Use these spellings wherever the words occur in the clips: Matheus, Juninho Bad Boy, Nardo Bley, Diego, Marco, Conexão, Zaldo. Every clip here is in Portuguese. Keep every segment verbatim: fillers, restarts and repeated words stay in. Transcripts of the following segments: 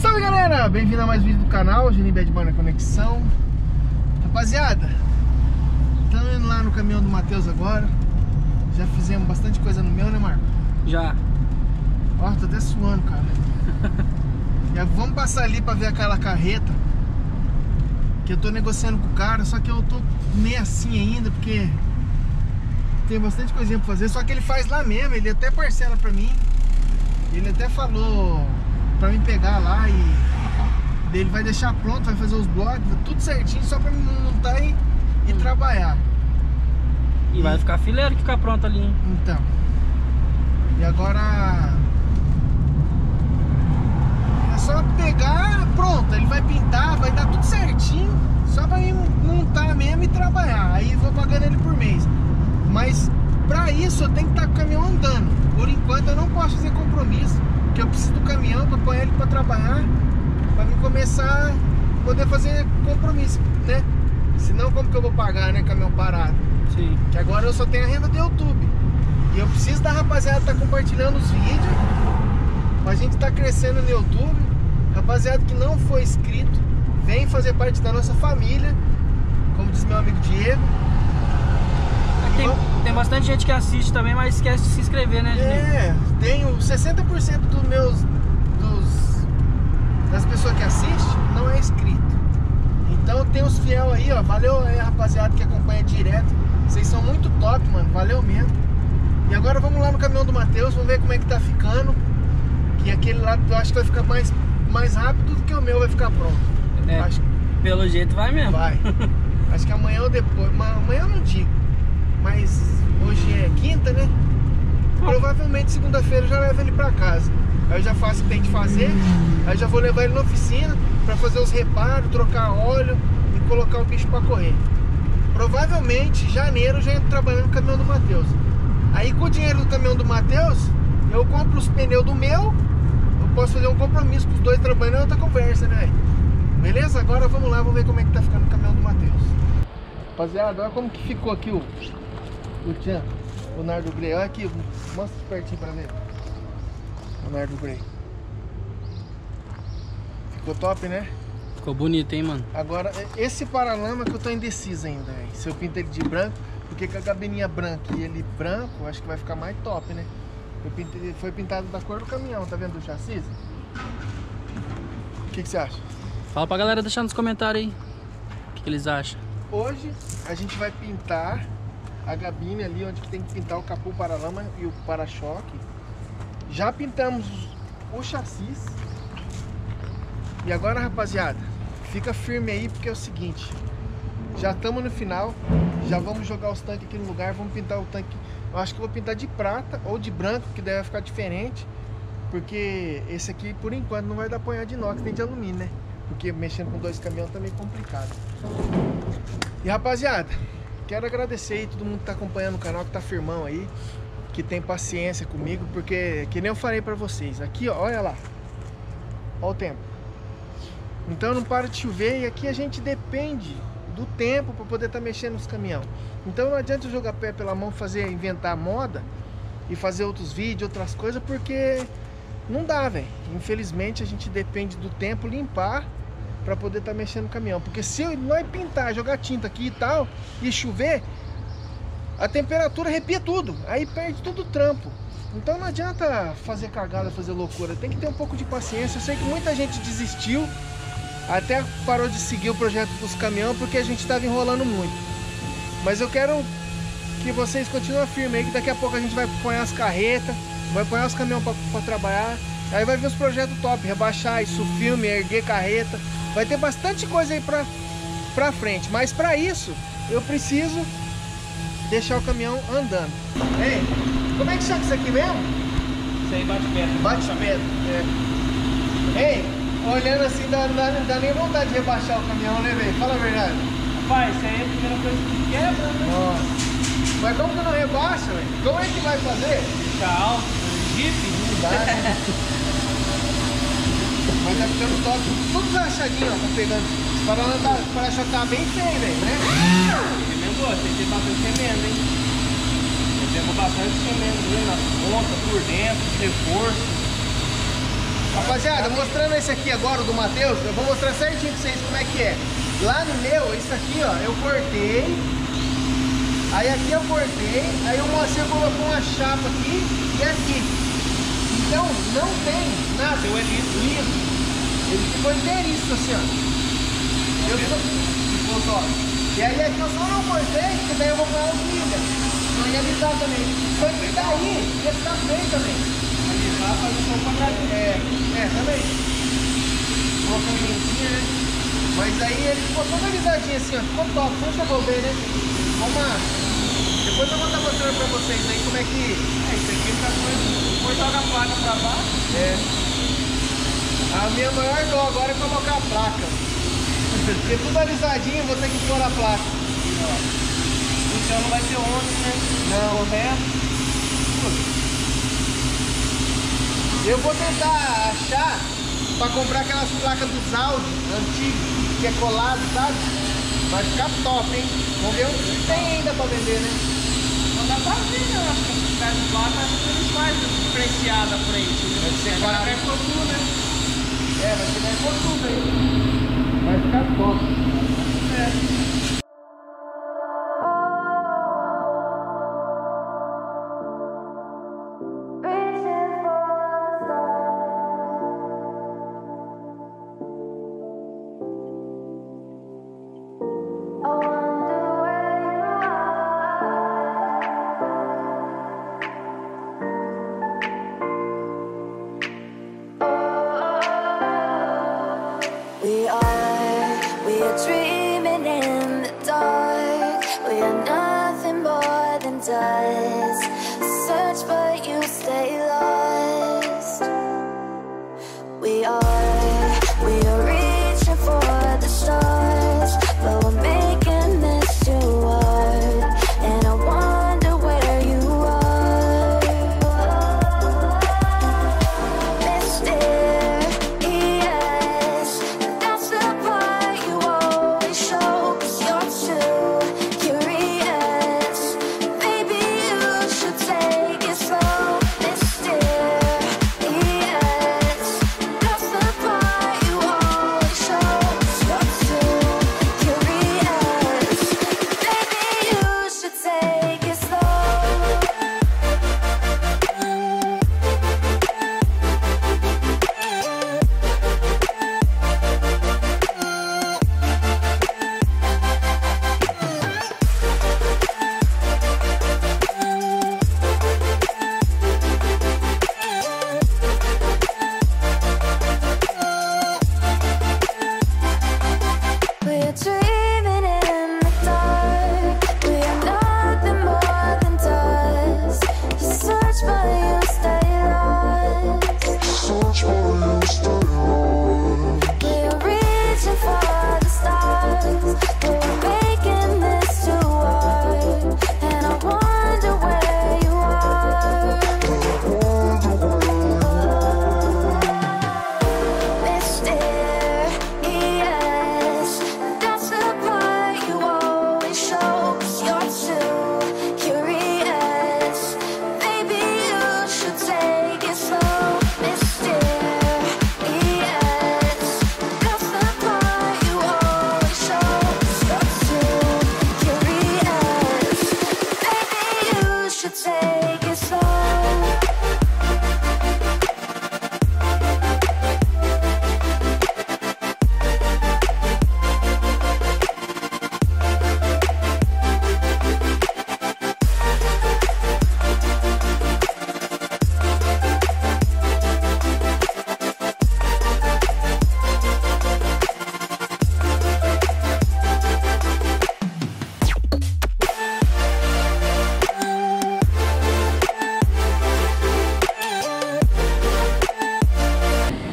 Salve galera, bem-vindo a mais um vídeo do canal Juninho Bad Boy na Conexão. Rapaziada, estamos indo lá no caminhão do Matheus agora. Já fizemos bastante coisa no meu, né Marco? Já. Ó, tô até suando, cara. Já vamos passar ali pra ver aquela carreta que eu tô negociando com o cara, só que eu tô meio assim ainda, porque tem bastante coisinha pra fazer, só que ele faz lá mesmo, ele até parcela pra mim. Ele até falou pra mim pegar lá e ele vai deixar pronto, vai fazer os blocos, tudo certinho, só pra mim montar e, e trabalhar. E, e vai ficar fileiro que ficar pronto ali, hein? Então. E agora é só pegar, pronto, ele vai pintar, vai dar tudo certinho, só pra mim montar mesmo e trabalhar. Aí vou pagando ele por mês. Mas pra isso eu tenho que estar com o caminhão andando. Por enquanto eu não posso fazer compromisso, porque eu preciso do caminhão pra pôr ele pra trabalhar, pra mim começar a poder fazer compromisso, né? Senão como que eu vou pagar, né, caminhão parado? Sim. Que agora eu só tenho a renda do YouTube. E eu preciso da rapaziada tá compartilhando os vídeos, pra gente tá crescendo no YouTube. Rapaziada que não foi inscrito, vem fazer parte da nossa família, como diz meu amigo Diego. Tem, tem bastante gente que assiste também, mas esquece de se inscrever, né, Juninho? É, tenho sessenta por cento dos meus, dos, das pessoas que assistem não é inscrito. Então tem os fiel aí, ó, valeu aí, rapaziada que acompanha direto. Vocês são muito top, mano, valeu mesmo. E agora vamos lá no caminhão do Matheus, vamos ver como é que tá ficando. Que aquele lá, eu acho que vai ficar mais, mais rápido do que o meu, vai ficar pronto. É, acho, pelo jeito vai mesmo. Vai. Acho que amanhã ou depois, amanhã eu não digo. Mas hoje é quinta, né? Provavelmente segunda-feira eu já levo ele pra casa. Aí eu já faço o que tem que fazer. Aí eu já vou levar ele na oficina pra fazer os reparos, trocar óleo e colocar o bicho pra correr. Provavelmente em janeiro eu já entro trabalhando no caminhão do Matheus. Aí com o dinheiro do caminhão do Matheus eu compro os pneus do meu. Eu posso fazer um compromisso com os dois trabalhando, é outra conversa, né? Beleza? Agora vamos lá, vamos ver como é que tá ficando o caminhão do Matheus. Rapaziada, olha como que ficou aqui o... O Tchan, o Nardo Bley, olha aqui, mostra pertinho pra ver. O Nardo Bley. Ficou top, né? Ficou bonito, hein, mano? Agora, esse paralama que eu tô indeciso ainda, hein? Se eu pinto ele de branco, porque com a gabininha branca e ele branco, acho que vai ficar mais top, né? Eu pintei, foi pintado da cor do caminhão, tá vendo? Do chassi? O que que você acha? Fala pra galera deixar nos comentários aí o que que eles acham. Hoje a gente vai pintar a gabine ali, onde tem que pintar o capô, paralama e o para-choque. Já pintamos o chassi. E agora, rapaziada, fica firme aí, porque é o seguinte, já estamos no final. Já vamos jogar os tanques aqui no lugar. Vamos pintar o tanque, eu acho que vou pintar de prata ou de branco, que deve ficar diferente, porque esse aqui, por enquanto, não vai dar apanhar de inox nem de alumínio, né? Porque mexendo com dois caminhões também é complicado. E rapaziada, quero agradecer aí todo mundo que tá acompanhando o canal, que tá firmão aí, que tem paciência comigo, porque que nem eu falei pra vocês, aqui ó, olha lá, olha o tempo. Então não para de chover e aqui a gente depende do tempo pra poder tá mexendo nos caminhão. Então não adianta eu jogar pé pela mão, fazer, inventar moda e fazer outros vídeos, outras coisas, porque não dá, velho. Infelizmente a gente depende do tempo limpar pra poder tá mexendo no caminhão, porque se nós pintar, jogar tinta aqui e tal, e chover, a temperatura arrepia tudo, aí perde todo o trampo. Então não adianta fazer cagada, fazer loucura, tem que ter um pouco de paciência. Eu sei que muita gente desistiu, até parou de seguir o projeto dos caminhões, porque a gente tava enrolando muito. Mas eu quero que vocês continuem firme aí, que daqui a pouco a gente vai pôr as carretas, vai pôr os caminhões pra, pra trabalhar. Aí vai vir os projetos top, rebaixar isso, filme, erguer carreta. Vai ter bastante coisa aí pra, pra frente. Mas pra isso, eu preciso deixar o caminhão andando. Ei, como é que chama isso aqui mesmo? Isso aí bate pedra. Bate pedra, é. Ei, olhando assim, dá, dá, dá nem vontade de rebaixar o caminhão, né, velho? Fala a verdade. Rapaz, isso aí é a primeira coisa que quebra, né? Nossa. Mas como que não rebaixa, velho? Como é que vai fazer? Fica alto, jipe. Mas tá ficando top, tudo rachadinho, ó, tá pegando. O para-choque tá bem feio, velho, né? Remendou, tem que ter bastante remendo, hein? Tem que ter bastante remendo, né? Nas pontas, por dentro, reforço. Rapaziada, mostrando esse aqui agora, o do Matheus, eu vou mostrar certinho pra vocês como é que é. Lá no meu, isso aqui, ó, eu cortei. Aí aqui eu cortei. Aí o Moacir colocou uma chapa aqui e aqui. Então, não tem nada. Eu liso. Ele ficou inteiriço assim, ó. Eu tô... Ficou só. E aí aqui eu só não cortei, porque daí eu vou falar os milhas. Pra realizar também. Só que daí, ia ficar bem também. Realizar, fazer só pra cá. É, é, também. Colocando em cima, né? Mas aí ele ficou todo organizadinho assim, ó. Ficou top, puxa, vou ver, né? Vamos lá. Depois eu vou estar mostrando pra vocês aí como é que... É, isso aqui tá coisa... Depois joga a placa pra baixo. É. A minha maior dó agora é colocar a placa. Porque tudo alisadinho, vou ter que pôr a placa. Ó. Então não vai ter ontem, né? Não. Correto. Eu vou tentar achar pra comprar aquelas placas do Zaldo antigas, que é colado, sabe? Vai ficar top, hein? Vamos ver o que tem ainda pra vender, né? Não dá pra ver, né? As peças lá estão mais preciadas por aí. Vai ser agora vai por tudo, né? É, vai ser por tudo aí. Vai ficar top. É.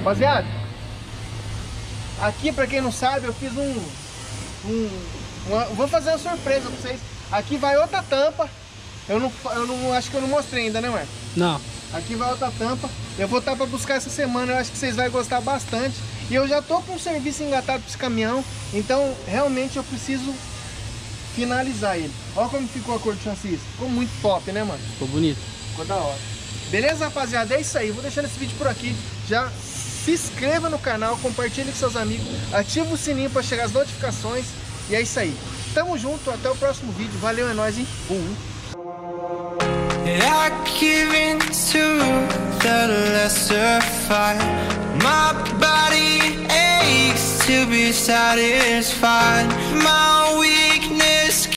Rapaziada, aqui pra quem não sabe eu fiz um, um uma, vou fazer uma surpresa pra vocês. Aqui vai outra tampa, eu não, eu não acho que eu não mostrei ainda, né, Marco? Não. Aqui vai outra tampa, eu vou estar pra buscar essa semana, eu acho que vocês vão gostar bastante. E eu já tô com um serviço engatado pra esse caminhão, então realmente eu preciso finalizar ele. Olha como ficou a cor do chassi, ficou muito top, né, mano? Ficou bonito. Ficou da hora. Beleza, rapaziada? É isso aí, vou deixando esse vídeo por aqui, já... se inscreva no canal, compartilhe com seus amigos, ativa o sininho para chegar as notificações. E é isso aí. Tamo junto, até o próximo vídeo. Valeu, é nóis, hein? Um.